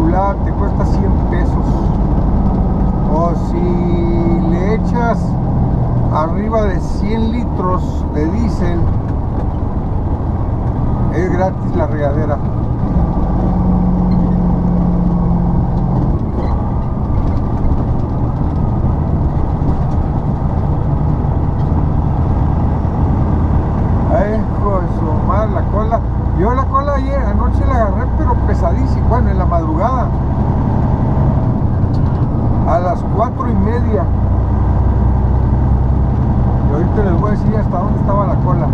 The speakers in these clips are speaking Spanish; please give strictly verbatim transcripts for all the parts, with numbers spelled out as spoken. chulada te cuesta cien pesos. O si le echas arriba de cien litros de diésel, es gratis la regadera. La cola, yo la cola ayer anoche la agarré, pero pesadísima. Bueno, en la madrugada, a las cuatro y media, y ahorita les voy a decir hasta dónde estaba la cola.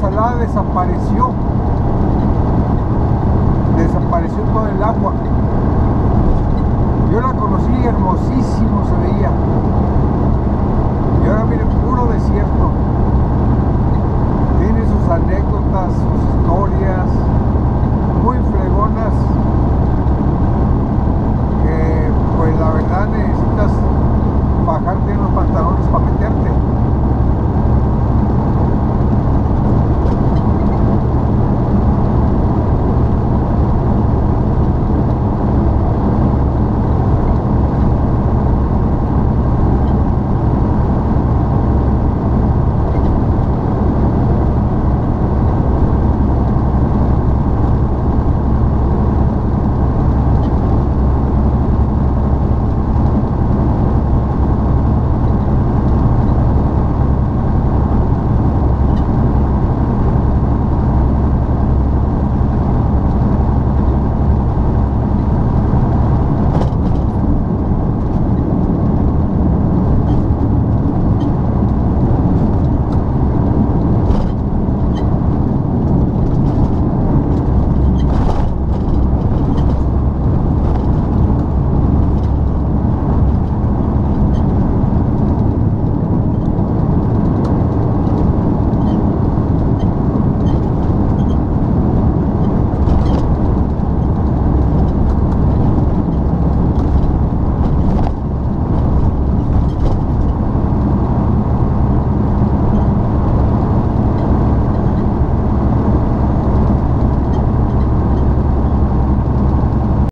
Salada desapareció, desapareció todo el agua. Yo la conocí hermosísimo, se veía.